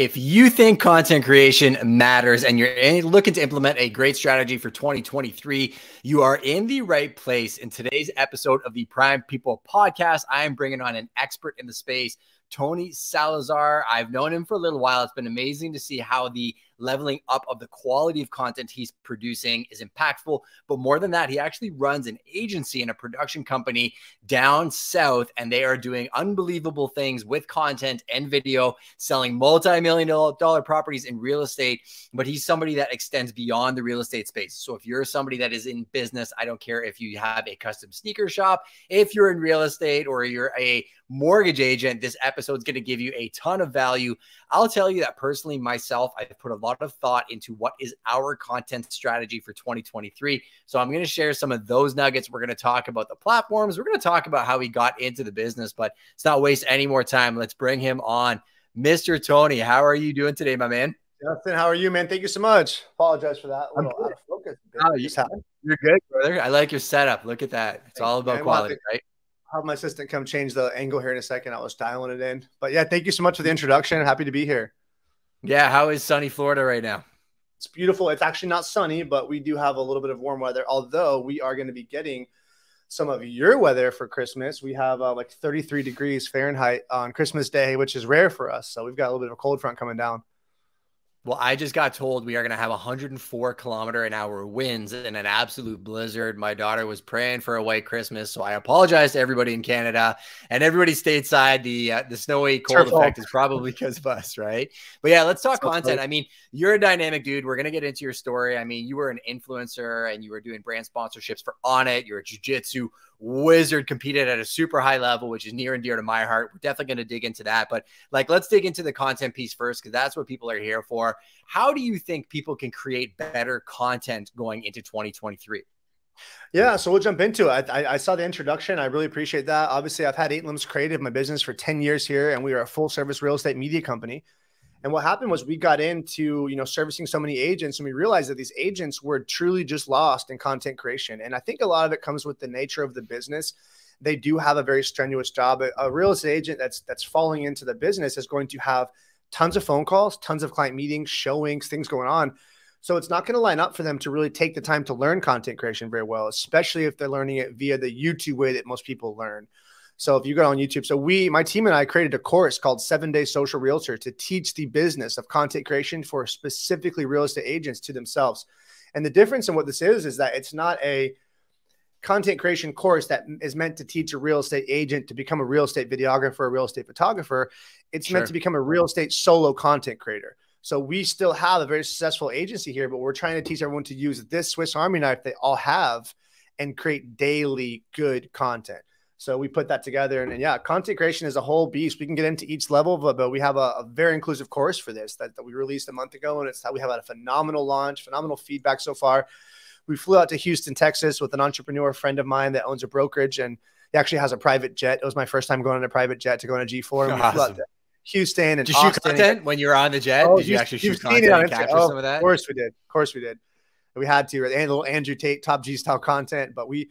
If you think content creation matters and you're looking to implement a great strategy for 2023, you are in the right place. In today's episode of the Prime People Podcast, I am bringing on an expert in the space, Tony Salazar. I've known him for a little while. It's been amazing to see how the leveling up of the quality of content he's producing is impactful. But more than that, he actually runs an agency and a production company down south, and they are doing unbelievable things with content and video, selling multi-million-dollar properties in real estate. But he's somebody that extends beyond the real estate space. So if you're somebody that is in business, I don't care if you have a custom sneaker shop, if you're in real estate, or you're a mortgage agent, this episode's going to give you a ton of value. I'll tell you that personally, myself, I put a lot of thought into what is our content strategy for 2023. So I'm going to share some of those nuggets. We're going to talk about the platforms. We're going to talk about how he got into the business, but let's not waste any more time. Let's bring him on. Mr. Tony, how are you doing today, my man? Justin, how are you, man? Thank you so much. Apologize for that. I'm out of focus. Oh, you're good, brother. I like your setup. Look at that. It's all about quality, right? Have my assistant come change the angle here in a second. I was dialing it in. But yeah, thank you so much for the introduction. Happy to be here. Yeah, how is sunny Florida right now? It's beautiful. It's actually not sunny, but we do have a little bit of warm weather, although we are going to be getting some of your weather for Christmas. We have like 33 degrees Fahrenheit on Christmas Day, which is rare for us. So we've got a little bit of a cold front coming down. Well, I just got told we are going to have 104-kilometer-an-hour winds and an absolute blizzard. My daughter was praying for a white Christmas, so I apologize to everybody in Canada and everybody stateside. The snowy cold effect is probably because of us, right? But yeah, let's talk content. I mean, you're a dynamic dude. We're going to get into your story. I mean, you were an influencer and you were doing brand sponsorships for Onnit. You're a jiu-jitsu wizard, competed at a super high level, which is near and dear to my heart. We're definitely going to dig into that, but like, let's dig into the content piece first, because that's what people are here for. How do you think people can create better content going into 2023? Yeah, so we'll jump into it. I saw the introduction. I really appreciate that. Obviously, I've had 8 Limbs Creative, my business, for 10 years here, and we are a full service real estate media company. And what happened was we got into, you know, servicing so many agents, and we realized that these agents were truly just lost in content creation. And I think a lot of it comes with the nature of the business. They do have a very strenuous job. A real estate agent that's falling into the business is going to have tons of phone calls, tons of client meetings, showings, things going on. So it's not going to line up for them to really take the time to learn content creation very well, especially if they're learning it via the YouTube way that most people learn. So if you go on YouTube, so my team and I created a course called 7-Day Social Realtor to teach the business of content creation for specifically real estate agents to themselves. And the difference in what this is that it's not a content creation course that is meant to teach a real estate agent to become a real estate videographer, a real estate photographer. It's meant to become a real estate solo content creator. So we still have a very successful agency here, but we're trying to teach everyone to use this Swiss Army knife they all have and create daily good content. So we put that together, and yeah, content creation is a whole beast. We can get into each level, but we have a very inclusive course for this that we released a month ago, and it's how we have had a phenomenal launch, phenomenal feedback so far. We flew out to Houston, Texas with an entrepreneur friend of mine that owns a brokerage, and he actually has a private jet. It was my first time going on a private jet to go on a G4. And we flew out to Houston and Austin. Did you shoot content when you were on the jet? Oh, did you actually shoot content and capture some of that? Of course we did. Of course we did. We had to, and a little Andrew Tate, Top G style content, but we,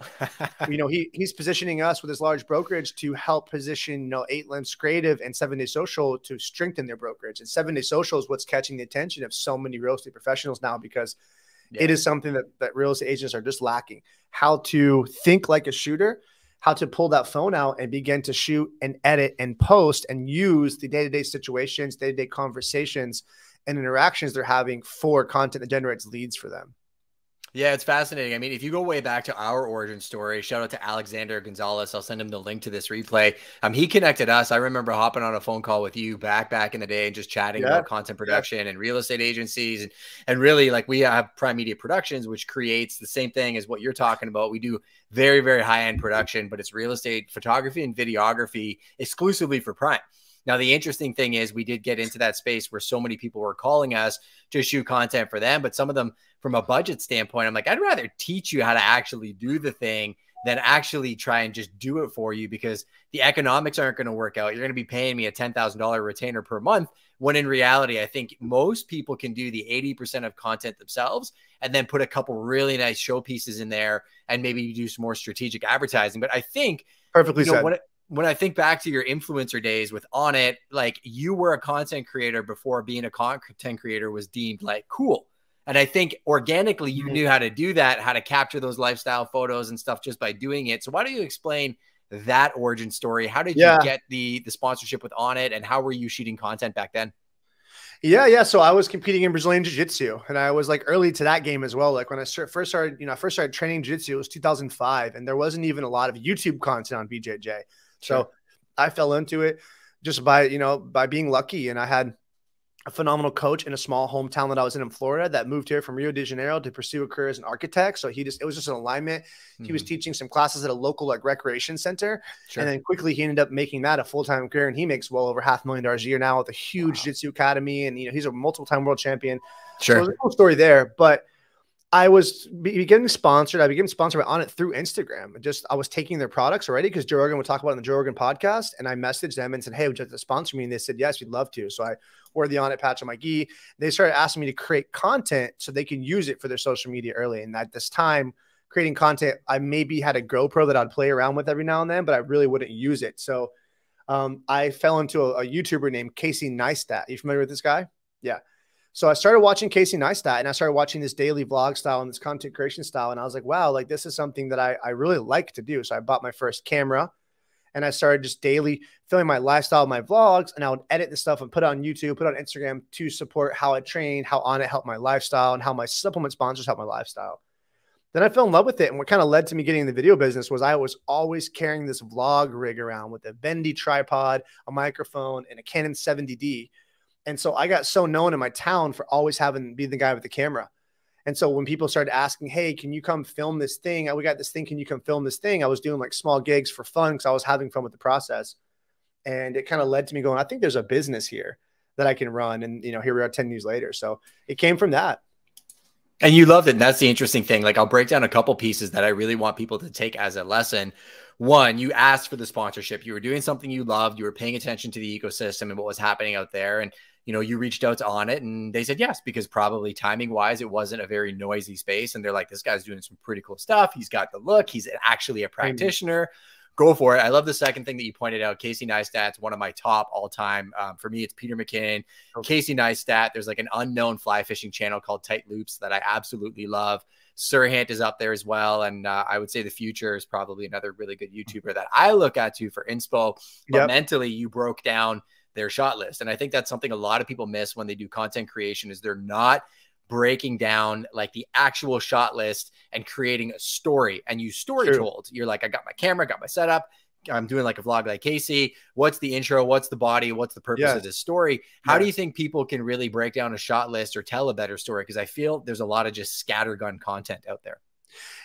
you know, he's positioning us with his large brokerage to help position, you know, 8 Limbs Creative and 7-Day Social to strengthen their brokerage. And 7-Day Social is what's catching the attention of so many real estate professionals now, because it is something that real estate agents are just lacking. How to think like a shooter, how to pull that phone out and begin to shoot and edit and post and use the day-to-day situations, day-to-day conversations and interactions they're having for content that generates leads for them. Yeah, it's fascinating. I mean, if you go way back to our origin story, shout out to Alexander Gonzalez. I'll send him the link to this replay. He connected us. I remember hopping on a phone call with you back in the day and just chatting about content production and real estate agencies. And really, like, we have Prime Media Productions, which creates the same thing as what you're talking about. We do very, very high-end production, but it's real estate photography and videography exclusively for Prime. Now, the interesting thing is we did get into that space where so many people were calling us to shoot content for them. But some of them, from a budget standpoint, I'm like, I'd rather teach you how to actually do the thing than actually try and just do it for you, because the economics aren't going to work out. You're going to be paying me a $10,000 retainer per month, when in reality, I think most people can do the 80% of content themselves and then put a couple really nice showpieces in there and maybe do some more strategic advertising. But I think perfectly said. when I think back to your influencer days with Onnit, like you were a content creator before being a content creator was deemed like cool. And I think organically you knew how to do that, how to capture those lifestyle photos and stuff just by doing it. So why don't you explain that origin story? How did you get the sponsorship with Onnit, and how were you shooting content back then? Yeah. So I was competing in Brazilian Jiu-Jitsu, and I was like early to that game as well. Like when I first started, you know, I first started training Jiu-Jitsu, it was 2005, and there wasn't even a lot of YouTube content on BJJ. Sure. So I fell into it just by, you know, by being lucky. And I had a phenomenal coach in a small hometown that I was in Florida that moved here from Rio de Janeiro to pursue a career as an architect. So he just, it was just an alignment. Mm-hmm. He was teaching some classes at a local like recreation center. Sure. And then quickly he ended up making that a full-time career. And he makes well over $500,000 a year now with a huge jiu-jitsu academy. And, you know, he's a multiple-time world champion. Sure. So it was a cool story there, but I was getting sponsored. I became sponsored on it through Instagram. Just, I was taking their products already because Joe Rogan would talk about it on the Joe Rogan podcast. And I messaged them and said, "Hey, would you like to sponsor me?" And they said, "Yes, we'd love to." So I wore the Onnit patch on my gi. They started asking me to create content so they can use it for their social media early. And at this time, creating content, I maybe had a GoPro that I'd play around with every now and then, but I really wouldn't use it. So I fell into a YouTuber named Casey Neistat. Are you familiar with this guy? Yeah. So I started watching Casey Neistat, and I started watching this daily vlog style and this content creation style. And I was like, wow, like this is something that I really like to do. So I bought my first camera, and I started just daily filming my lifestyle, my vlogs, and I would edit this stuff and put it on YouTube, put it on Instagram to support how I trained, how Onnit helped my lifestyle, and how my supplement sponsors helped my lifestyle. Then I fell in love with it. And what kind of led to me getting in the video business was I was always carrying this vlog rig around with a bendy tripod, a microphone, and a Canon 70D. And so I got so known in my town for always having being the guy with the camera. And so when people started asking, "Hey, can you come film this thing? We got this thing. Can you come film this thing?" I was doing like small gigs for fun because I was having fun with the process. And it kind of led to me going, I think there's a business here that I can run. And, you know, here we are 10 years later. So it came from that. And you loved it. And that's the interesting thing. Like, I'll break down a couple pieces that I really want people to take as a lesson. One, you asked for the sponsorship. You were doing something you loved. You were paying attention to the ecosystem and what was happening out there. And, you know, you reached out to Onnit, and they said yes, because probably timing wise, it wasn't a very noisy space. And they're like, this guy's doing some pretty cool stuff. He's got the look. He's actually a practitioner. Go for it. I love the second thing that you pointed out. Casey Neistat's one of my top all time. For me, it's Peter McKinnon, Casey Neistat. There's like an unknown fly fishing channel called Tight Loops that I absolutely love. Sirhant is up there as well. And I would say The Future is probably another really good YouTuber that I look at too for inspo. But mentally, you broke down their shot list. And I think that's something a lot of people miss when they do content creation is they're not breaking down like the actual shot list and creating a story. And you story told. You're like, I got my camera, got my setup. I'm doing like a vlog like Casey. What's the intro? What's the body? What's the purpose of this story? How do you think people can really break down a shot list or tell a better story? Because I feel there's a lot of just scattergun content out there.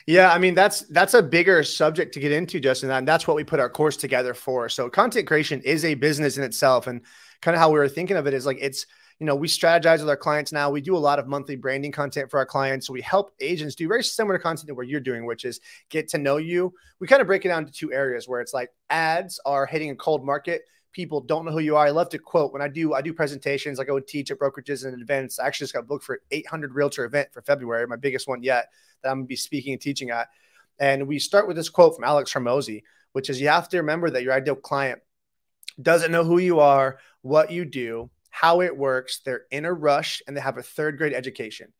Yeah, I mean, that's a bigger subject to get into, Justin, and that's what we put our course together for. So content creation is a business in itself, and kind of how we were thinking of it is like it's, you know, we strategize with our clients now. We do a lot of monthly branding content for our clients. So we help agents do very similar content to what you're doing, which is get to know you. We kind of break it down to two areas where it's like ads are hitting a cold market. People don't know who you are. I love to quote when I do presentations, like I would teach at brokerages and events. I actually just got booked for an 800 realtor event for February, my biggest one yet that I'm going to be speaking and teaching at. And we start with this quote from Alex Hormozi, which is you have to remember that your ideal client doesn't know who you are, what you do, how it works. They're in a rush and they have a third grade education.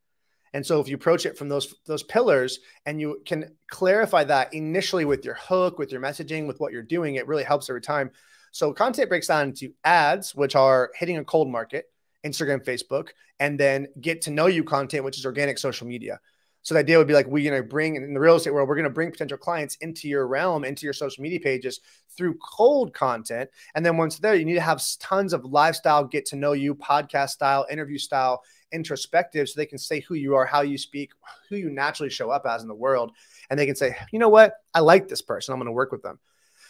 And so if you approach it from those pillars and you can clarify that initially with your hook, with your messaging, with what you're doing, it really helps every time. So content breaks down into ads, which are hitting a cold market, Instagram, Facebook, and then get to know you content, which is organic social media. So the idea would be like, we're going to bring in the real estate world, we're going to bring potential clients into your realm, into your social media pages through cold content. And then once there, you need to have tons of lifestyle, get to know you, podcast style, interview style, introspective, so they can say who you are, how you speak, who you naturally show up as in the world. And they can say, you know what? I like this person. I'm going to work with them.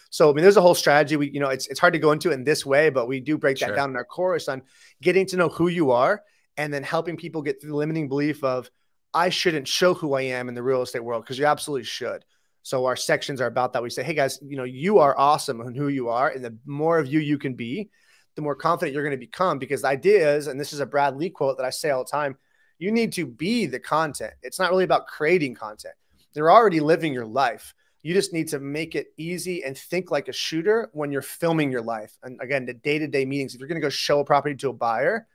So, I mean, there's a whole strategy. We, you know, it's hard to go into it in this way, but we do break that down in our course on getting to know who you are and then helping people get through the limiting belief of I shouldn't show who I am in the real estate world because you absolutely should. So our sections are about that. We say, hey guys, you know, you are awesome and who you are. And the more of you can be, the more confident you're going to become, because the idea is, and this is a Brad Lee quote that I say all the time, you need to be the content. It's not really about creating content. They're already living your life. You just need to make it easy and think like a shooter when you're filming your life. And again, the day-to-day meetings, if you're going to go show a property to a buyer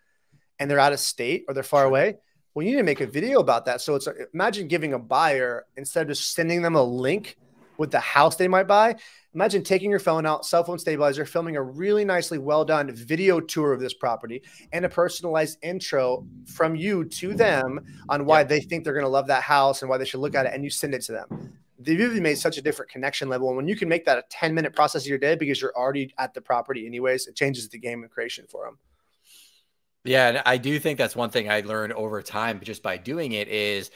and they're out of state or they're far away, well, you need to make a video about that. So it's imagine giving a buyer, instead of just sending them a link with the house they might buy, imagine taking your phone out, cell phone stabilizer, filming a really nicely well-done video tour of this property and a personalized intro from you to them on why they think they're going to love that house and why they should look at it, and you send it to them. They've really made such a different connection level. And when you can make that a 10-minute process of your day because you're already at the property anyways, it changes the game of creation for them. Yeah, and I do think that's one thing I learned over time just by doing it is,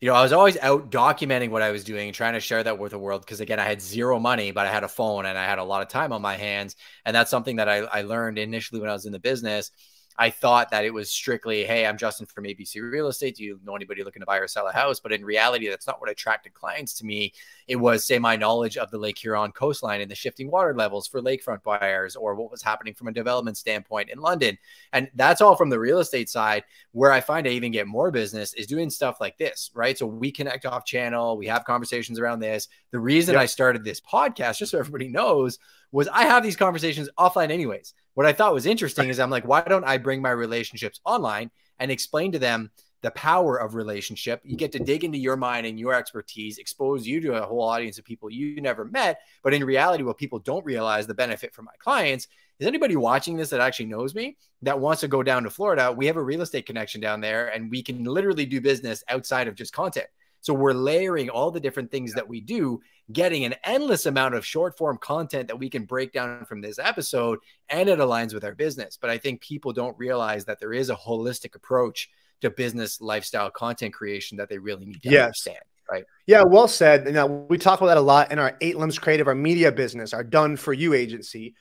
you know, I was always out documenting what I was doing and trying to share that with the world. Because again, I had zero money, but I had a phone and I had a lot of time on my hands. And that's something that I learned initially when I was in the business. I thought that it was strictly, hey, I'm Justin from ABC Real Estate. Do you know anybody looking to buy or sell a house? But in reality, that's not what attracted clients to me. It was, say, my knowledge of the Lake Huron coastline and the shifting water levels for lakefront buyers, or what was happening from a development standpoint in London. And that's all from the real estate side. Where I find I even get more business is doing stuff like this, right? So we connect off channel. We have conversations around this. The reason I started this podcast, just so everybody knows, was I have these conversations offline anyways. What I thought was interesting is I'm like, why don't I bring my relationships online and explain to them the power of relationship? You get to dig into your mind and your expertise, expose you to a whole audience of people you never met. But in reality, what people don't realize the benefit for my clients is anybody watching this that actually knows me that wants to go down to Florida, we have a real estate connection down there and we can literally do business outside of just content. So we're layering all the different things that we do, getting an endless amount of short form content that we can break down from this episode, and it aligns with our business. But I think people don't realize that there is a holistic approach to business lifestyle content creation that they really need to understand. Right. Yeah. Well said. Now, we talk about that a lot in our 8 Limbs Creative, our media business, our done for you agency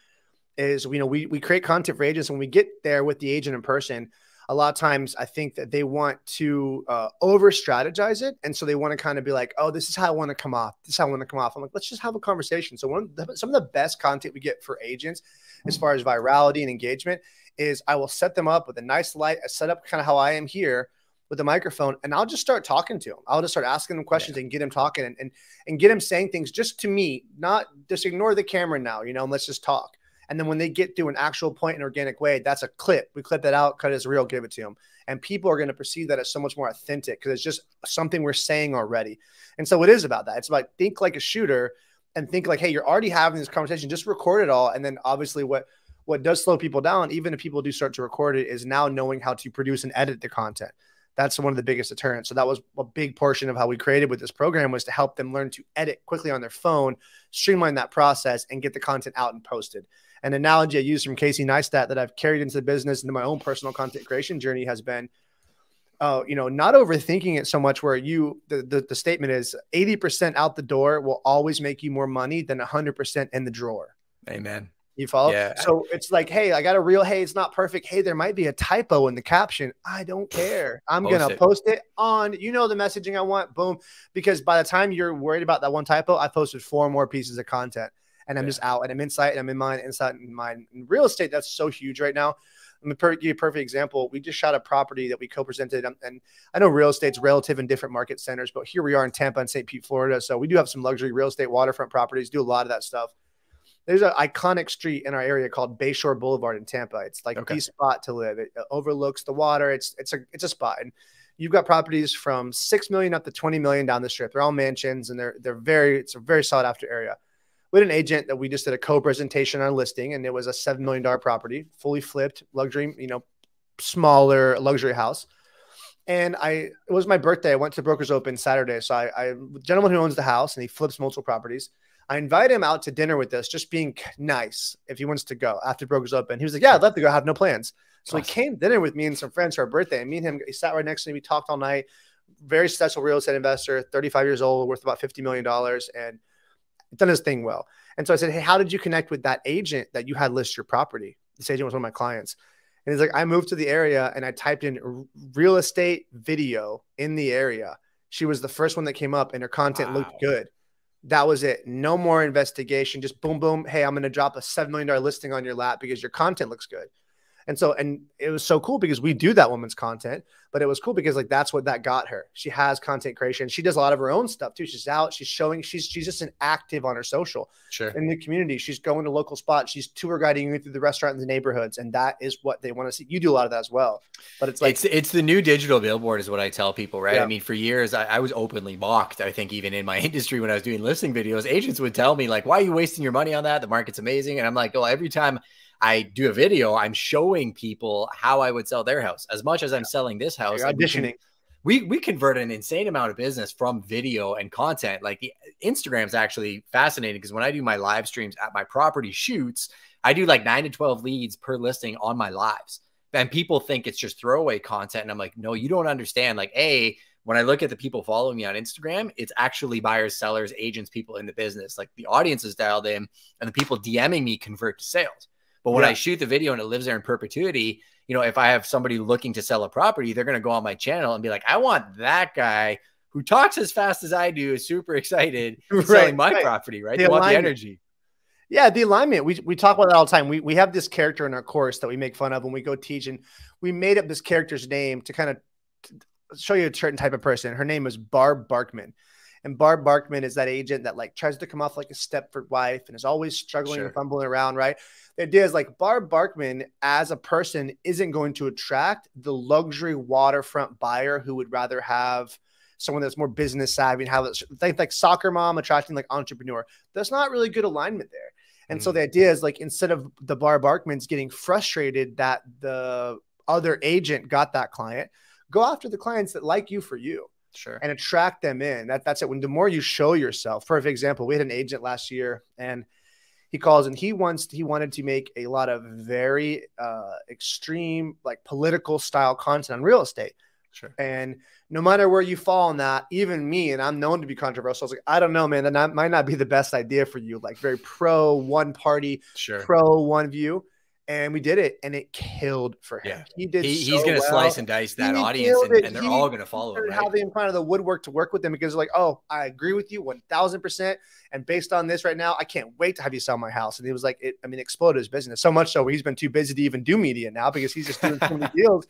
is, you know, we create content for agents. When we get there with the agent in person, a lot of times I think that they want to over-strategize it. And so they want to kind of be like, oh, this is how I want to come off. This is how I want to come off. I'm like, let's just have a conversation. So some of the best content we get for agents as far as virality and engagement is I will set them up with a nice light. I set up kind of how I am here with the microphone, and I'll just start talking to them. I'll just start asking them questions and get them talking and get them saying things just to me, not just ignore the camera now, you know, and let's just talk. And then when they get to an actual point in an organic way, that's a clip. We clip that out, cut it as real, give it to them. And people are going to perceive that as so much more authentic because it's just something we're saying already. And so it is about that. It's about think like a shooter and think like, hey, you're already having this conversation. Just record it all. And then obviously what does slow people down, even if people do start to record it, is now knowing how to produce and edit the content. That's one of the biggest deterrents. So that was a big portion of how we created with this program, was to help them learn to edit quickly on their phone, streamline that process, and get the content out and posted. An analogy I used from Casey Neistat that I've carried into the business and into my own personal content creation journey has been, you know, not overthinking it so much where the statement is 80% out the door will always make you more money than 100% in the drawer. Amen. You follow? Yeah. So it's like, hey, I got a real, hey, it's not perfect. Hey, there might be a typo in the caption. I don't care. I'm going to post it on, you know, the messaging I want. Boom. Because by the time you're worried about that one typo, I posted 4 more pieces of content. And I'm just out, and I'm inside, and I'm in mine, inside, and mine. In real estate, that's so huge right now. I'm going to give you a perfect example. We just shot a property that we co-presented, and I know real estate's relative in different market centers, but here we are in Tampa and St. Pete, Florida, so we do have some luxury real estate waterfront properties, do a lot of that stuff. There's an iconic street in our area called Bayshore Boulevard in Tampa. It's like the spot to live. It overlooks the water. It's a spot, and you've got properties from $6 million up to $20 million down the strip. They're all mansions, and it's a very sought after area. We had an agent that we just did a co-presentation on a listing, and it was a $7 million property, fully flipped, luxury, you know, smaller luxury house. And it was my birthday. I went to Brokers Open Saturday. So the gentleman who owns the house, and he flips multiple properties, I invited him out to dinner with us, just being nice if he wants to go after Brokers Open. He was like, yeah, I'd love to go. I have no plans. So he came to dinner with me and some friends for our birthday. And me and him, he sat right next to me. We talked all night. Very successful real estate investor, 35 years old, worth about $50 million. And done his thing well. And so I said, hey, how did you connect with that agent that you had list your property? This agent was one of my clients. And he's like, I moved to the area and I typed in real estate video in the area. She was the first one that came up and her content looked good. That was it. No more investigation. Just boom, boom. Hey, I'm going to drop a $7 million listing on your lap because your content looks good. And it was so cool because we do that woman's content, but it was cool because like, that's what that got her. She has content creation. She does a lot of her own stuff too. She's out, she's showing, she's just an active on her social in the community. She's going to local spots. She's tour guiding you through the restaurant in the neighborhoods. And that is what they want to see. You do a lot of that as well, but it's like, it's the new digital billboard is what I tell people, right? Yeah. I mean, for years I was openly mocked. I think even in my industry, when I was doing listing videos, agents would tell me like, why are you wasting your money on that? The market's amazing. And I'm like, oh, every time I do a video, I'm showing people how I would sell their house as much as I'm selling this house. You're auditioning. We convert an insane amount of business from video and content. Like the Instagram's actually fascinating because when I do my live streams at my property shoots, I do like 9 to 12 leads per listing on my lives. And people think it's just throwaway content. And I'm like, no, you don't understand. Like, A, when I look at the people following me on Instagram, it's actually buyers, sellers, agents, people in the business. Like the audience is dialed in and the people DMing me convert to sales. But when I shoot the video and it lives there in perpetuity, you know, if I have somebody looking to sell a property, they're going to go on my channel and be like, I want that guy who talks as fast as I do, is super excited selling my property, right? They want the energy. Yeah, the alignment. We talk about that all the time. We have this character in our course that we make fun of when we go teach. And we made up this character's name to kind of show you a certain type of person. Her name was Barb Barkman. And Barb Barkman is that agent that like tries to come off like a Stepford wife and is always struggling and fumbling around, right? The idea is like Barb Barkman as a person isn't going to attract the luxury waterfront buyer who would rather have someone that's more business savvy and have like soccer mom attracting like entrepreneur. That's not really good alignment there. And so the idea is like, instead of the Barb Barkmans getting frustrated that the other agent got that client, go after the clients that like you for you. And attract them in. That's it. When the more you show yourself, for example, we had an agent last year and he calls and he wanted to make a lot of very extreme, like political style content on real estate. And no matter where you fall on that, even me, and I'm known to be controversial. I was like, I don't know, man, that might not be the best idea for you. Like very pro one party, pro one view. And we did it and it killed for him. He did. He's going to slice and dice that audience and they're all going to follow him. How they kind of the woodwork to work with them because they're like, oh, I agree with you 1000%. And based on this right now, I can't wait to have you sell my house. And he was like, exploded his business so much so he's been too busy to even do media now because he's just doing so many deals.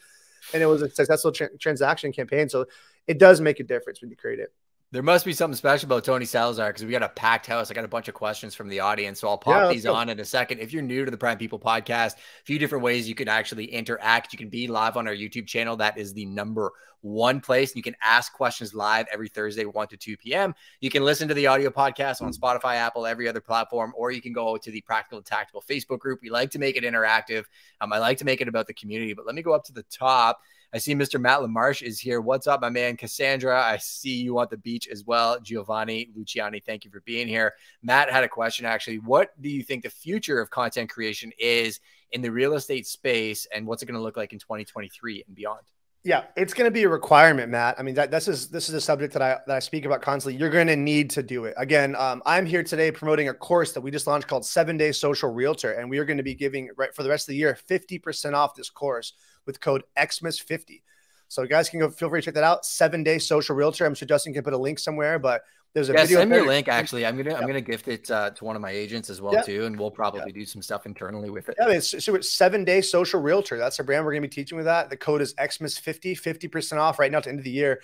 And it was a successful transaction campaign. So it does make a difference when you create it. There must be something special about Tony Salazar because we got a packed house. I got a bunch of questions from the audience, so I'll pop these on in a second. If you're new to the Prime People Podcast, a few different ways you can actually interact. You can be live on our YouTube channel. That is the number one place. You can ask questions live every Thursday, 1 to 2 p.m. You can listen to the audio podcast on Spotify, Apple, every other platform, or you can go to the Practical and Tactical Facebook group. We like to make it interactive. I like to make it about the community, but let me go up to the top. I see Mr. Matt LaMarche is here. What's up, my man? Cassandra, I see you on the beach as well. Giovanni, Luciani, thank you for being here. Matt had a question, actually. What do you think the future of content creation is in the real estate space, and what's it going to look like in 2023 and beyond? Yeah, it's going to be a requirement, Matt. I mean, this is a subject that I speak about constantly. You're going to need to do it. Again, I'm here today promoting a course that we just launched called 7 Day Social Realtor, and we are going to be giving for the rest of the year 50% off this course with code XMAS50. So, guys, can go feel free to check that out. 7 Day Social Realtor. I'm sure Justin can put a link somewhere, but there's a video. Send me a link. Actually, I'm gonna gift it to one of my agents as well too, and we'll probably do some stuff internally with it. Yeah, so it's 7 Day Social Realtor. That's our brand. We're gonna be teaching with that. The code is XMAS50, 50% off right now to end of the year.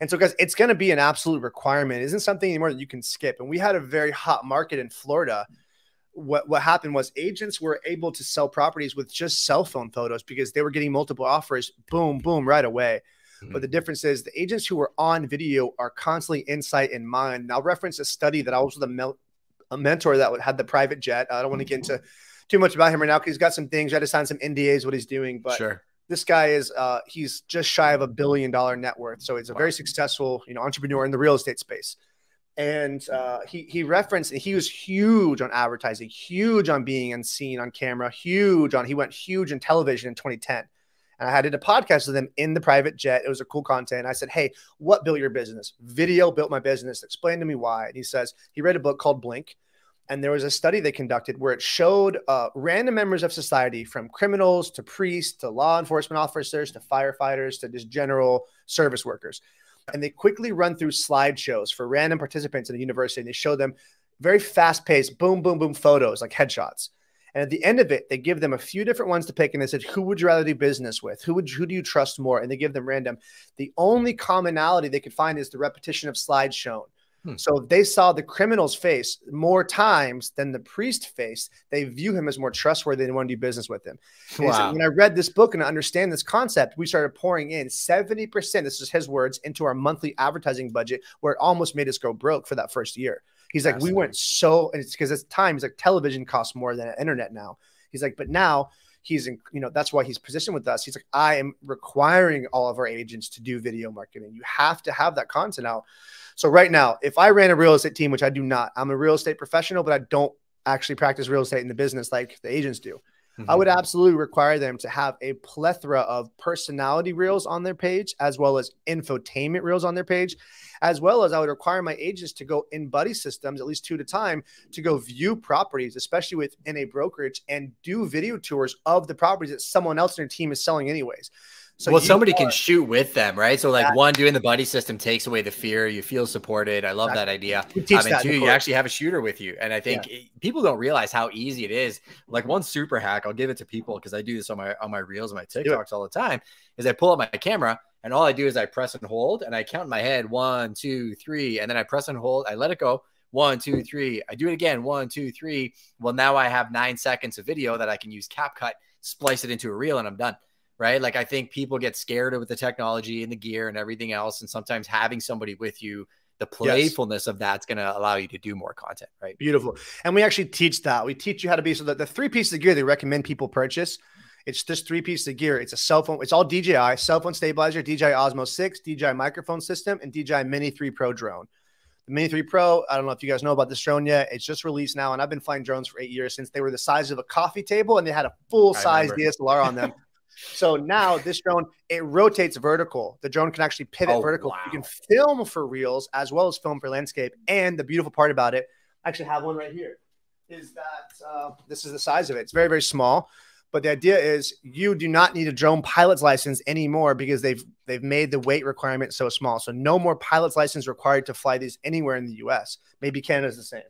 And so, guys, it's gonna be an absolute requirement. It isn't something anymore that you can skip. And we had a very hot market in Florida. What happened was agents were able to sell properties with just cell phone photos because they were getting multiple offers. Boom, boom, right away. But the difference is the agents who are on video are constantly insight in mind. And I'll reference a study that I was with a mentor that had the private jet. I don't want to get into too much about him right now because he's got some things. I had to sign some NDAs what he's doing. But this guy is he's just shy of $1 billion net worth. So he's a very successful entrepreneur in the real estate space. And he referenced, and he was huge on advertising, huge on being unseen on camera, he went huge in television in 2010. And I did a podcast with him in the private jet. It was a cool content. I said, hey, what built your business? Video built my business. Explain to me why. And he says he read a book called Blink. And there was a study they conducted where it showed random members of society, from criminals to priests to law enforcement officers to firefighters to just general service workers. And they quickly run through slideshows for random participants in a university. And they show them very fast-paced, boom, boom, boom photos, like headshots. And at the end of it, they give them a few different ones to pick. And they said, who would you rather do business with? Who do you trust more? And they give them random. The only commonality they could find is the repetition of slides shown. So they saw the criminal's face more times than the priest's face. They view him as more trustworthy and want to do business with him. Wow. So when I read this book and I understand this concept, we started pouring in 70%, this is his words, into our monthly advertising budget, where it almost made us go broke for that first year. He's like, we went so, and it's because at times like television costs more than internet now. He's like, but now he's, in, you know, that's why he's positioned with us. He's like, I am requiring all of our agents to do video marketing. You have to have that content out. So right now, if I ran a real estate team, which I do not, I'm a real estate professional, but I don't actually practice real estate in the business like the agents do. Mm-hmm. I would absolutely require them to have a plethora of personality reels on their page, as well as infotainment reels on their page, as well as I would require my agents to go in buddy systems, at least two at a time, to go view properties, especially within a brokerage, and do video tours of the properties that someone else in your team is selling anyways. So somebody can shoot with them, right? So like one, doing the buddy system takes away the fear. You feel supported. I love that idea. And two, you actually have a shooter with you. And I think people don't realize how easy it is. Like one super hack, I'll give it to people because I do this on my reels and my TikToks all the time, is I pull up my camera and all I do is I press and hold and I count in my head 1, 2, 3, and then I press and hold. I let it go. 1, 2, 3. I do it again. 1, 2, 3. Well, now I have 9 seconds of video that I can use CapCut, splice it into a reel, and I'm done. Right? Like I think people get scared with the technology and the gear and everything else. And sometimes having somebody with you, the playfulness of that's going to allow you to do more content, right? Beautiful. And we actually teach that. We teach you how to be, so that the 3 pieces of gear they recommend people purchase, it's this 3 pieces of gear. It's a cell phone. It's all DJI, cell phone stabilizer, DJI Osmo 6, DJI microphone system, and DJI Mini 3 Pro drone. The Mini 3 Pro, I don't know if you guys know about this drone yet. It's just released now. And I've been flying drones for 8 years, since they were the size of a coffee table and they had a full size DSLR on them. So now this drone, it rotates vertical. The drone can actually pivot vertical. Wow. You can film for reels as well as film for landscape. And the beautiful part about it, I actually have one right here, is that this is the size of it. It's very, very small. But the idea is you do not need a drone pilot's license anymore because they've made the weight requirement so small. So no more pilot's license required to fly these anywhere in the U.S. Maybe Canada's the same.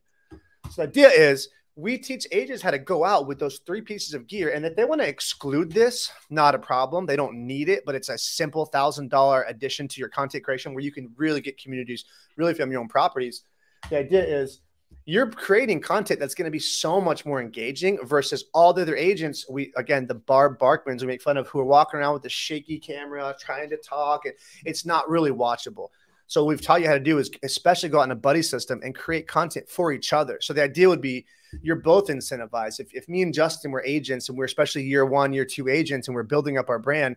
So the idea is, we teach agents how to go out with those 3 pieces of gear, and if they want to exclude this, not a problem. They don't need it, but it's a simple $1,000 addition to your content creation where you can really get communities, really film your own properties. The idea is you're creating content that's going to be so much more engaging versus all the other agents. We, again, the Barb Barkmans we make fun of, who are walking around with a shaky camera, trying to talk, and it's not really watchable. So what we've taught you how to do is especially go out in a buddy system and create content for each other. So the idea would be you're both incentivized. If me and Justin were agents, and we're especially year 1, year 2 agents, and we're building up our brand,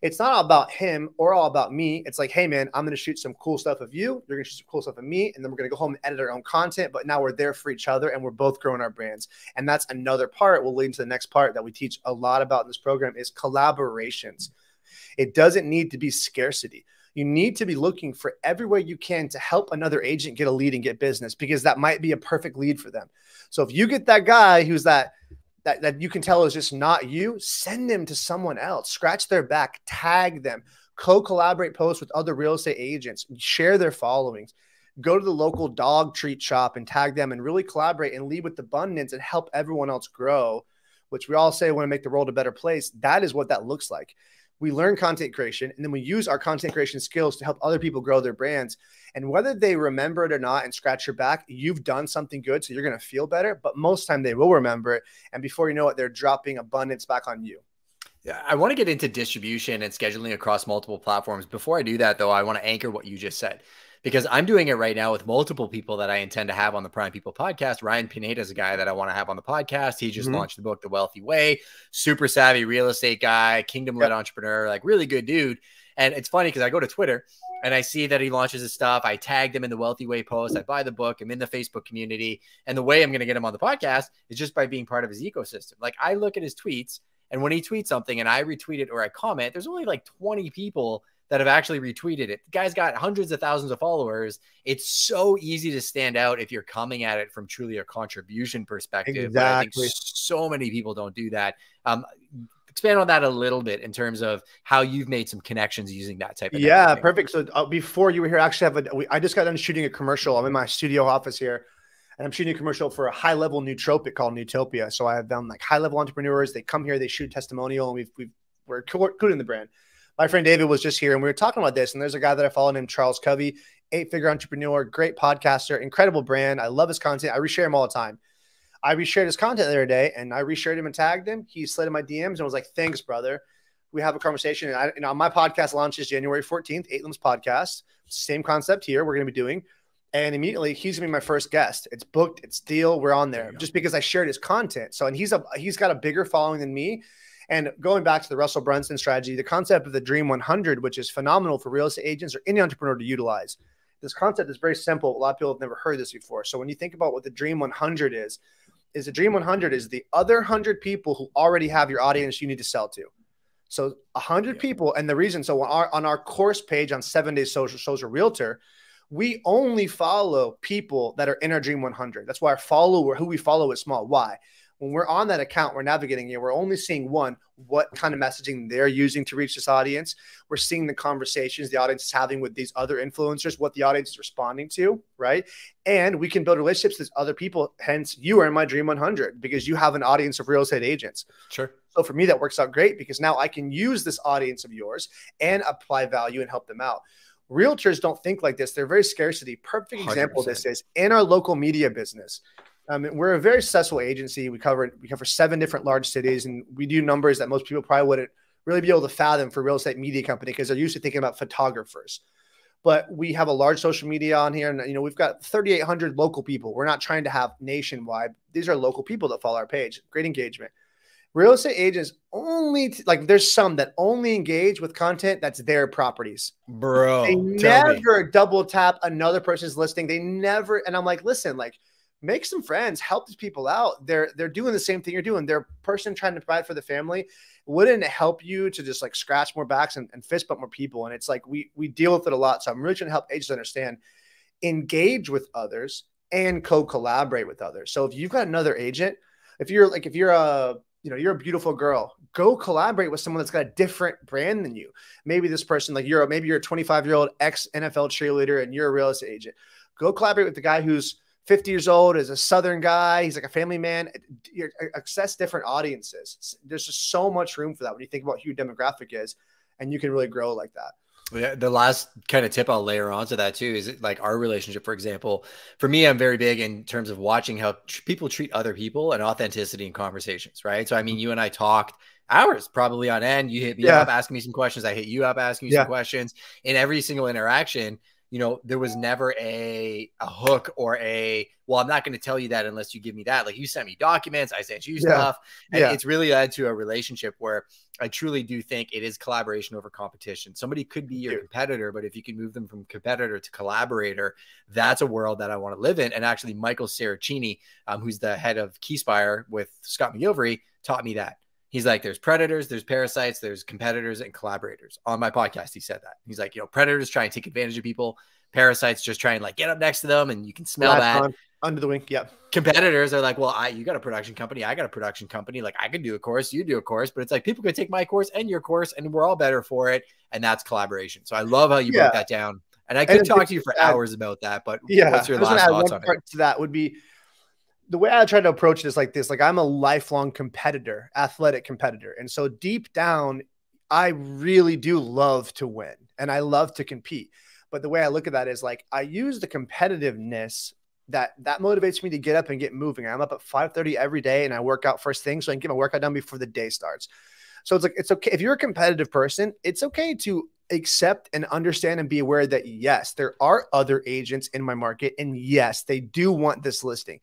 it's not all about him or all about me. It's like, hey, man, I'm going to shoot some cool stuff of you. You're going to shoot some cool stuff of me. And then we're going to go home and edit our own content. But now we're there for each other and we're both growing our brands. And that's another part. We'll lead into the next part that we teach a lot about in this program is collaborations. It doesn't need to be scarcity. You need to be looking for every way you can to help another agent get a lead and get business, because that might be a perfect lead for them. So if you get that guy who's that you can tell is just not you, send them to someone else, scratch their back, tag them, co-collaborate posts with other real estate agents, share their followings, go to the local dog treat shop and tag them, and really collaborate and lead with abundance and help everyone else grow, which we all say want to make the world a better place. That is what that looks like. We learn content creation, and then we use our content creation skills to help other people grow their brands. And whether they remember it or not and scratch your back, you've done something good, so you're going to feel better. But most time they will remember it. And before you know it, they're dropping abundance back on you. Yeah, I want to get into distribution and scheduling across multiple platforms. Before I do that, though, I want to anchor what you just said, because I'm doing it right now with multiple people that I intend to have on the Prime People podcast. Ryan Pineda is a guy that I want to have on the podcast. He just launched the book, The Wealthy Way, super savvy real estate guy, kingdom-led entrepreneur, like really good dude. And it's funny because I go to Twitter and I see that he launches his stuff. I tagged him in the Wealthy Way post. I buy the book. I'm in the Facebook community. And the way I'm going to get him on the podcast is just by being part of his ecosystem. Like I look at his tweets, and when he tweets something and I retweet it or I comment, there's only like 20 people that have actually retweeted it. The guy's got hundreds of thousands of followers. It's so easy to stand out if you're coming at it from truly a contribution perspective. Exactly. But I think so many people don't do that. Expand on that a little bit in terms of how you've made some connections using that type of networking. Perfect. So before you were here, I actually have I just got done shooting a commercial. I'm in my studio office here. And I'm shooting a commercial for a high-level nootropic called Nootopia. So I have done like high-level entrepreneurs. They come here, they shoot testimonial, and we're including the brand. My friend David was just here, and we were talking about this. And there's a guy that I follow named Charles Covey, 8-figure entrepreneur, great podcaster, incredible brand. I love his content. I reshare him all the time. I reshared his content the other day, and I reshared him and tagged him. He slid in my DMs and was like, "Thanks, brother." We have a conversation. And I, you know, my podcast launches January 14th, 8 Limbs Podcast. Same concept here. We're going to be doing. And immediately he's going to be my first guest. It's booked. It's deal. We're on there just because I shared his content. So, and he's got a bigger following than me. And going back to the Russell Brunson strategy, the concept of the Dream 100, which is phenomenal for real estate agents or any entrepreneur to utilize. This concept is very simple. A lot of people have never heard this before. So when you think about what the Dream 100 is the Dream 100 is the other 100 people who already have your audience you need to sell to. So 100 people. And the reason, so on our course page on 7 Day Social Realtor, we only follow people that are in our Dream 100. That's why our follower, who we follow is small. Why? When we're on that account, we're navigating it. We're only seeing one, what kind of messaging they're using to reach this audience. We're seeing the conversations the audience is having with these other influencers, what the audience is responding to, right? And we can build relationships with other people. Hence, you are in my Dream 100 because you have an audience of real estate agents. Sure. So for me, that works out great because now I can use this audience of yours and apply value and help them out. Realtors don't think like this. They're very scarcity. Perfect example of this is in our local media business. We're a very successful agency. We cover 7 different large cities, and we do numbers that most people probably wouldn't really be able to fathom for a real estate media company because they're usually thinking about photographers. But we have a large social media on here, and you know we've got 3,800 local people. We're not trying to have nationwide. These are local people that follow our page. Great engagement. Real estate agents only there's some that only engage with content that's their properties, bro. They never double tap another person's listing. They never. And I'm like, listen, make some friends, help these people out. They're doing the same thing you're doing. They're a person trying to provide for the family. Wouldn't it help you to just scratch more backs and fist bump more people? And it's like we deal with it a lot. So I'm really trying to help agents understand, engage with others and co-collaborate with others. So if you've got another agent, if you're a beautiful girl, go collaborate with someone that's got a different brand than you. Maybe this person, maybe you're a 25-year-old ex-NFL cheerleader and you're a real estate agent. Go collaborate with the guy who's 50 years old, is a Southern guy. He's like a family man. You access different audiences. There's just so much room for that when you think about who your demographic is, and you can really grow like that. Yeah, the last kind of tip I'll layer onto that too is like our relationship, for example. For me, I'm very big in terms of watching how people treat other people and authenticity in conversations, right? So, I mean, you and I talked hours probably on end. You hit me up asking me some questions. I hit you up asking you some questions. In every single interaction, you know, there was never a hook or a, well, I'm not going to tell you that unless you give me that. Like you sent me documents, I sent you stuff. And it's really led to a relationship where I truly do think it is collaboration over competition. Somebody could be your competitor, but if you can move them from competitor to collaborator, that's a world that I want to live in. And actually Michael Saracini, who's the head of Keyspire with Scott McGilvery, taught me that. He's like, there's predators, there's parasites, there's competitors and collaborators. On my podcast, he said that. He's like, you know, predators try and take advantage of people. Parasites just try and get up next to them and you can smell that. Under the wing, competitors are like, well, you got a production company. I got a production company. Like I could do a course, you do a course, but it's like people could take my course and your course and we're all better for it. And that's collaboration. So I love how you broke that down. And I could talk to you for hours about that, but what's your last thoughts on it? That would be, the way I try to approach this I'm a lifelong competitor, athletic competitor. And so deep down, I really do love to win and I love to compete. But the way I look at that is I use the competitiveness that motivates me to get up and get moving. I'm up at 5:30 every day and I work out first thing so I can get my workout done before the day starts. So it's like, it's okay. If you're a competitive person, it's okay to accept and understand and be aware that yes, there are other agents in my market. And yes, they do want this listing.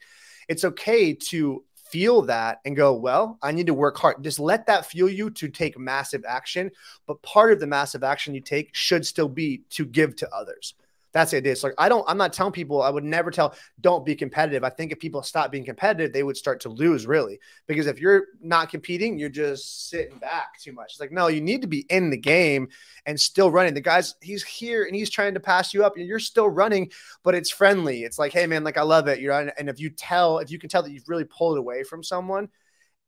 It's okay to feel that and go, well, I need to work hard. Just let that fuel you to take massive action. But part of the massive action you take should still be to give to others. That's the idea. It's I'm not telling people, I would never tell, don't be competitive. I think if people stop being competitive, they would start to lose really, because if you're not competing, you're just sitting back too much. It's like, no, you need to be in the game and still running. The guy's, he's here and he's trying to pass you up and you're still running, but it's friendly. It's like, hey man, I love it. And if you can tell that you've really pulled away from someone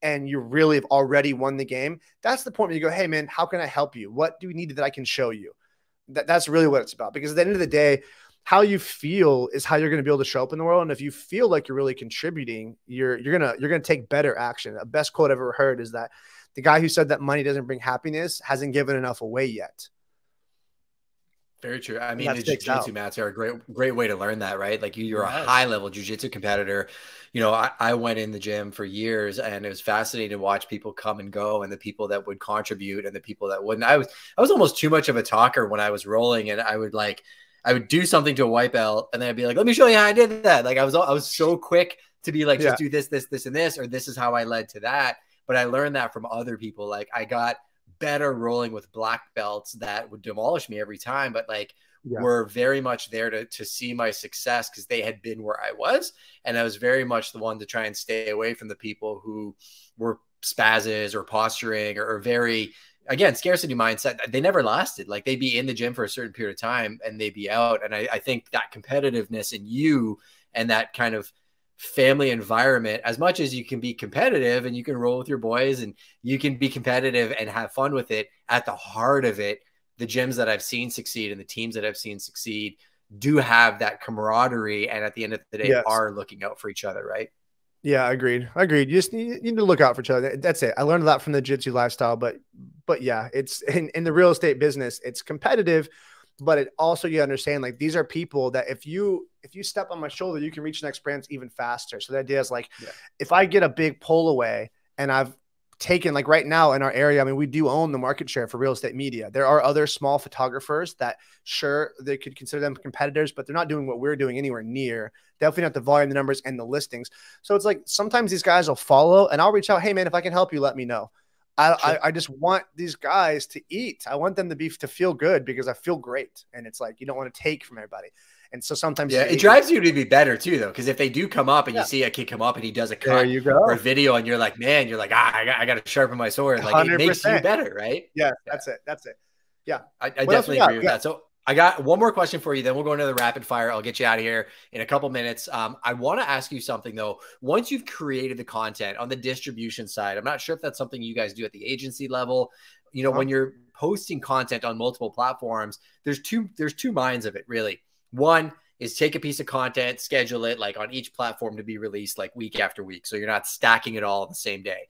and you really have already won the game, that's the point where you go, hey man, how can I help you? What do we need that I can show you? That's really what it's about, because at the end of the day, how you feel is how you're going to be able to show up in the world. And if you feel like you're really contributing, you're going to take better action. The best quote I've ever heard is that the guy who said that money doesn't bring happiness hasn't given enough away yet. Very true. I mean, the jiu-jitsu mats are a great way to learn that, right? Like you're a high-level jiu-jitsu competitor. You know, I went in the gym for years, and it was fascinating to watch people come and go, and the people that would contribute and the people that wouldn't. I was almost too much of a talker when I was rolling, and I would do something to a white belt, and then I'd be like, "Let me show you how I did that." Like I was so quick to be like, "Just do this, this, this, and this," or "This is how I led to that." But I learned that from other people. Like I got better rolling with black belts that would demolish me every time, but like were very much there to see my success because they had been where I was. And I was very much the one to try and stay away from the people who were spazzes or posturing or very, again, scarcity mindset. They never lasted. Like they'd be in the gym for a certain period of time and they'd be out. And I think that competitiveness in you and that kind of family environment, as much as you can be competitive and you can roll with your boys and you can be competitive and have fun with it, at the heart of it, the gyms that I've seen succeed and the teams that I've seen succeed do have that camaraderie. And at the end of the day, are looking out for each other. Right. Yeah. Agreed. Agreed. You just need to look out for each other. That's it. I learned a lot from the jiu-jitsu lifestyle, but yeah, it's in the real estate business, it's competitive, but it also, you understand, like these are people that if you step on my shoulder, you can reach the next branch even faster. So the idea is like, if I get a big pull away and I've taken, like right now in our area, I mean, we do own the market share for real estate media. There are other small photographers that sure they could consider them competitors, but they're not doing what we're doing anywhere near. Definitely not the volume, the numbers, and the listings. So it's like, sometimes these guys will follow and I'll reach out. Hey man, if I can help you, let me know. I just want these guys to eat. I want them to feel good because I feel great. And it's like, you don't want to take from everybody. And so sometimes it drives you to be better too, though. Cause if they do come up and you see a kid come up and he does a cut or a video and you're like, man, you're like, I got to sharpen my sword. Like 100%. It makes you better. Right. Yeah. That's it. That's it. Yeah. I definitely agree with that. So I got one more question for you. Then we'll go into the rapid fire. I'll get you out of here in a couple minutes. I want to ask you something though. Once you've created the content on the distribution side, I'm not sure if that's something you guys do at the agency level. You know, when you're posting content on multiple platforms, there's two minds of it really. One is take a piece of content, schedule it like on each platform to be released like week after week. So you're not stacking it all on the same day.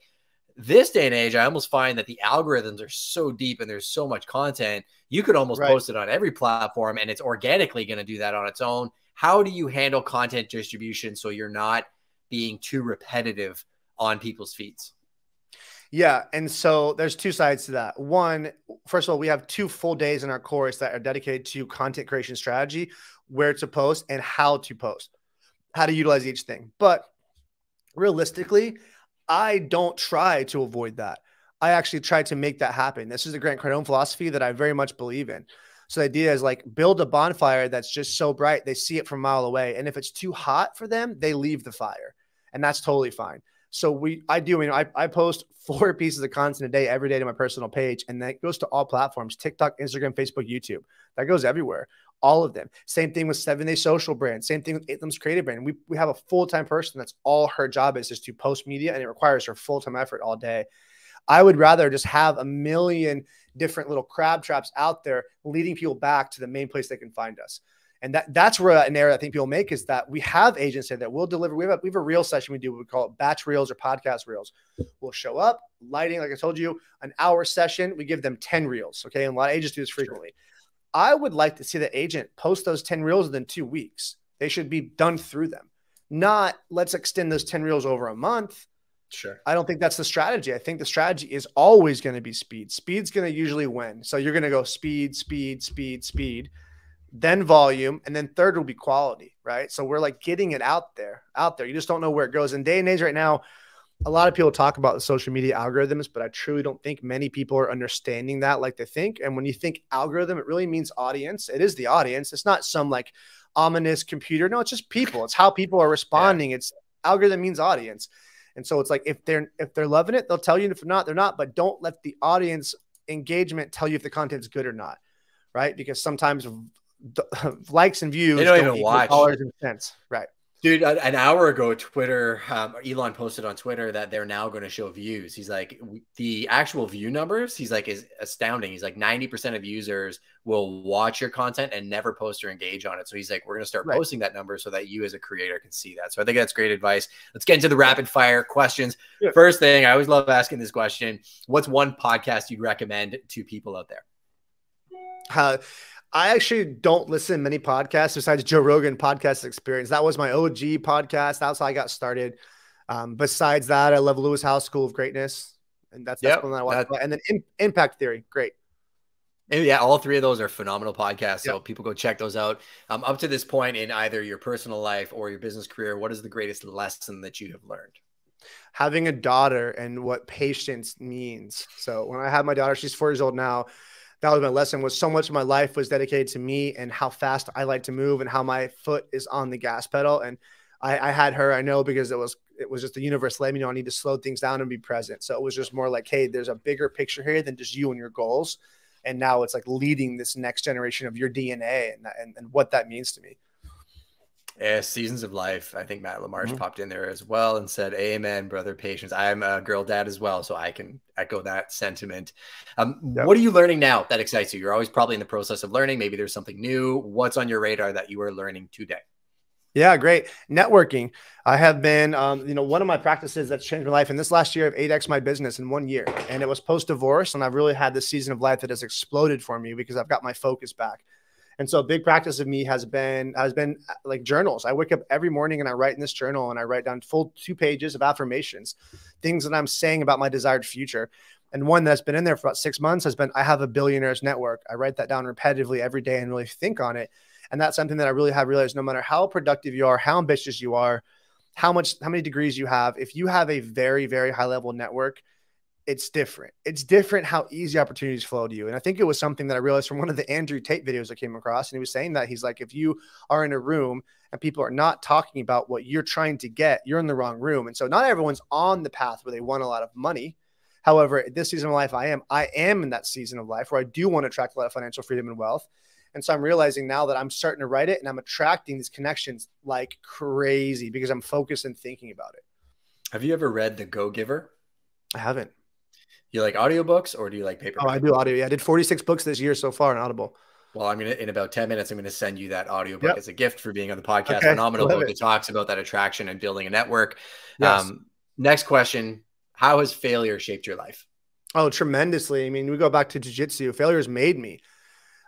This day and age, I almost find that the algorithms are so deep and there's so much content. You could almost post it on every platform and it's organically going to do that on its own. How do you handle content distribution so you're not being too repetitive on people's feeds? Yeah. And so there's two sides to that. One, first of all, we have 2 full days in our course that are dedicated to content creation strategy, where to post and how to post, how to utilize each thing. But realistically, I don't try to avoid that. I actually try to make that happen. This is the Grant Cardone philosophy that I very much believe in. So the idea is like build a bonfire that's just so bright, they see it from a mile away. And if it's too hot for them, they leave the fire, and that's totally fine. So I post 4 pieces of content a day, every day to my personal page. And that goes to all platforms, TikTok, Instagram, Facebook, YouTube. That goes everywhere. All of them. Same thing with 7 Day Social brand. Same thing with 8 Limbs Creative brand. We have a full-time person. That's all her job is, to post media. And it requires her full-time effort all day. I would rather just have a million different little crab traps out there leading people back to the main place they can find us. And that's where an error I think people make is that we have agents that will deliver. We have a reel session we do. We call it batch reels or podcast reels. We'll show up, lighting, like I told you, an hour session. We give them 10 reels. Okay. And a lot of agents do this frequently. I would like to see the agent post those 10 reels within 2 weeks. They should be done through them. Not let's extend those 10 reels over a month. Sure. I don't think that's the strategy. I think the strategy is always going to be speed. Speed's going to usually win. So you're going to go speed, speed, speed, speed. Then volume, and then third will be quality, right? So we're like getting it out there. You just don't know where it goes. And day and age right now, a lot of people talk about the social media algorithms, but I truly don't think many people are understanding that like they think. And when you think algorithm, it really means audience. It is the audience. It's not some like ominous computer. No, it's just people. It's how people are responding. It's algorithm means audience. And so it's like, if they're loving it, they'll tell you. If not, they're not, but don't let the audience engagement tell you if the content's good or not. Right. Because sometimes the likes and views don't even equal dollars and cents. Right. Dude, an hour ago, Twitter, Elon posted on Twitter that they're now going to show views. He's like, the actual view numbers, he's like, is astounding. He's like, 90% of users will watch your content and never post or engage on it. So he's like, we're going to start posting that number so that you as a creator can see that. So I think that's great advice. Let's get into the rapid fire questions. Yeah. First thing, I always love asking this question. What's one podcast you'd recommend to people out there? I actually don't listen to many podcasts besides Joe Rogan Podcast Experience. That was my OG podcast. That's how I got started. Besides that, I love Lewis Howe, School of Greatness. And that's one that I watch. And then Impact Theory. Great. And yeah, all three of those are phenomenal podcasts. So people go check those out. Up to this point in either your personal life or your business career, what is the greatest lesson that you have learned? Having a daughter and what patience means. So when I had my daughter, she's 4 years old now. That was my lesson, was so much of my life was dedicated to me and how fast I like to move and how my foot is on the gas pedal. And I had her, I know, because it was just the universe letting me know I need to slow things down and be present. So it was just more like, hey, there's a bigger picture here than just you and your goals. And now it's like leading this next generation of your DNA and what that means to me. Yeah, seasons of life. I think Matt LaMarche popped in there as well and said, amen, brother, patience. I'm a girl dad as well, so I can echo that sentiment. What are you learning now that excites you? You're always probably in the process of learning. Maybe there's something new. What's on your radar that you are learning today? Yeah, great. Networking. I have been, one of my practices that's changed my life. And this last year, I've 8X'd my business in 1 year. And it was post-divorce. And I've really had this season of life that has exploded for me because I've got my focus back. And so a big practice of me has been like journals. I wake up every morning and I write in this journal and I write down full 2 pages of affirmations, things that I'm saying about my desired future. And one that's been in there for about 6 months has been, I have a billionaire's network. I write that down repetitively every day and really think on it. And that's something that I really have realized, no matter how productive you are, how ambitious you are, how many degrees you have, if you have a very, very high level network, it's different. It's different how easy opportunities flow to you. And I think it was something that I realized from one of the Andrew Tate videos I came across. And he was saying that he's like, if you are in a room and people are not talking about what you're trying to get, you're in the wrong room. And so not everyone's on the path where they want a lot of money. However, this season of life, I am in that season of life where I do want to attract a lot of financial freedom and wealth. And so I'm realizing now that I'm starting to write it and I'm attracting these connections like crazy because I'm focused and thinking about it. Have you ever read The Go-Giver? I haven't. You like audiobooks or do you like paper? Oh, I do audio. Yeah, I did 46 books this year so far in Audible. Well, I'm going to, in about 10 minutes, I'm going to send you that audiobook as a gift for being on the podcast. Okay. Phenomenal book. It talks about that attraction and building a network. Yes. Next question. How has failure shaped your life? Oh, tremendously. I mean, we go back to jiu-jitsu. Failure has made me.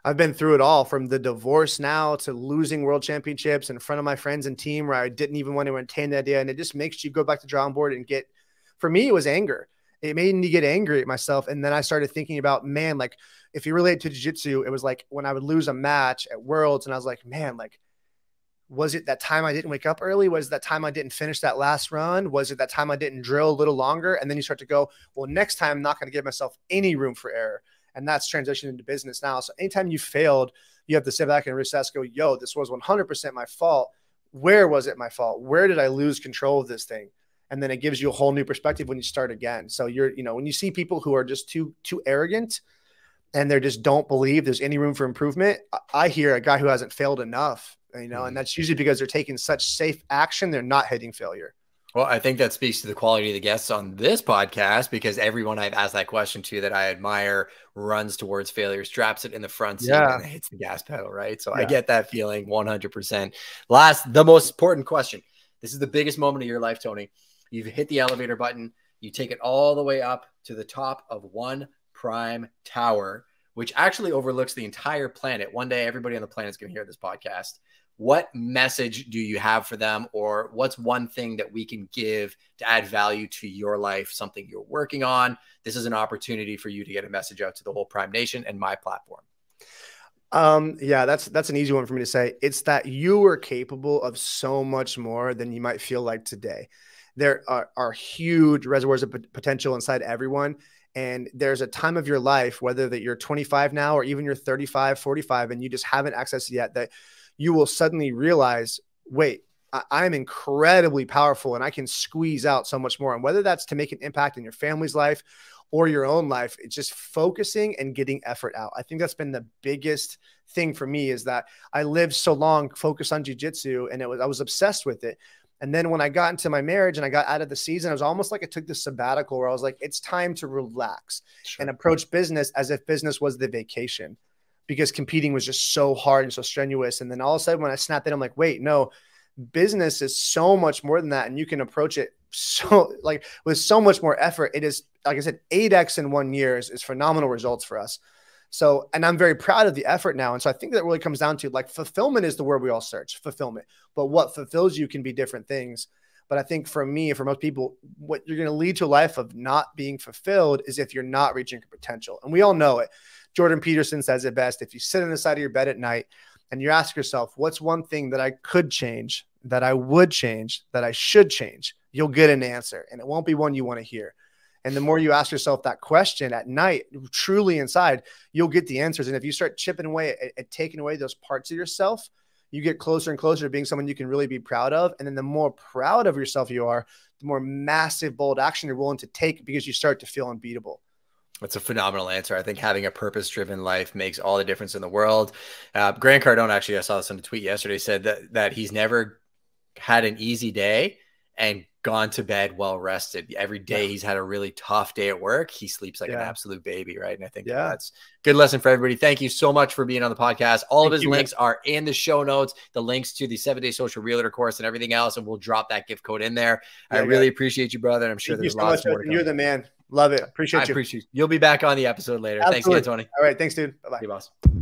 I've been through it all, from the divorce now to losing world championships in front of my friends and team where I didn't even want to entertain the idea. And it just makes you go back to drawing board and get, for me, it was anger. It made me get angry at myself. And then I started thinking about, man, like if you relate to jiu-jitsu, it was like when I would lose a match at Worlds and I was like, man, like, was it that time I didn't wake up early? Was it that time I didn't finish that last run? Was it that time I didn't drill a little longer? And then you start to go, well, next time I'm not going to give myself any room for error. And that's transitioned into business now. So anytime you failed, you have to sit back and reassess, go, yo, this was 100% my fault. Where was it my fault? Where did I lose control of this thing? And then it gives you a whole new perspective when you start again. So you're, when you see people who are just too arrogant and they just don't believe there's any room for improvement, I hear a guy who hasn't failed enough, and that's usually because they're taking such safe action. They're not hitting failure. Well, I think that speaks to the quality of the guests on this podcast, because everyone I've asked that question to that I admire runs towards failure, straps it in the front seat and hits the gas pedal, right? So I get that feeling 100%. Last, the most important question. This is the biggest moment of your life, Tony. You've hit the elevator button. You take it all the way up to the top of one prime tower, which actually overlooks the entire planet. One day, everybody on the planet is going to hear this podcast. What message do you have for them? Or what's one thing that we can give to add value to your life, something you're working on? This is an opportunity for you to get a message out to the whole Prime Nation and my platform. Yeah, that's an easy one for me to say. It's that you are capable of so much more than you might feel like today. There are huge reservoirs of potential inside everyone. And there's a time of your life, whether that you're 25 now, or even you're 35, 45, and you just haven't accessed it yet, that you will suddenly realize, wait, I'm incredibly powerful and I can squeeze out so much more. And whether that's to make an impact in your family's life or your own life. It's just focusing and getting effort out. I think that's been the biggest thing for me, is that I lived so long focused on jiu-jitsu, and I was obsessed with it. And then when I got into my marriage and I got out of the season, it was almost like I took this sabbatical where I was like, it's time to relax and approach business as if business was the vacation, because competing was just so hard and so strenuous. And then all of a sudden when I snapped in, I'm like, wait, no, business is so much more than that. And you can approach it so, like, with so much more effort. It is, like I said, 8X in 1 year is phenomenal results for us. So, and I'm very proud of the effort now. And so I think that really comes down to, like, fulfillment is the word we all search, fulfillment. But what fulfills you can be different things. But I think for me, for most people, what you're going to lead to a life of not being fulfilled is if you're not reaching your potential. And we all know it. Jordan Peterson says it best. If you sit on the side of your bed at night and you ask yourself, what's one thing that I could change, that I would change, that I should change, you'll get an answer. And it won't be one you want to hear. And the more you ask yourself that question at night, truly inside, you'll get the answers. And if you start chipping away at taking away those parts of yourself, you get closer and closer to being someone you can really be proud of. And then the more proud of yourself you are, the more massive, bold action you're willing to take, because you start to feel unbeatable. That's a phenomenal answer. I think having a purpose-driven life makes all the difference in the world. Grant Cardone, actually, I saw this on a tweet yesterday, said that he's never had an easy day and gone to bed well rested. Every day he's had a really tough day at work, he sleeps like an absolute baby, right? And I think that's a good lesson for everybody. Thank you so much for being on the podcast. All of his links are in the show notes, the links to the 7-Day Social Realtor course and everything else, and we'll drop that gift code in there. I really appreciate you, brother, and I'm sure there's lots more. You're the man. Love it. Appreciate you. You'll be back on the episode later. Absolutely. Thanks again, Tony. All right, thanks, dude. Bye-bye. See you, boss.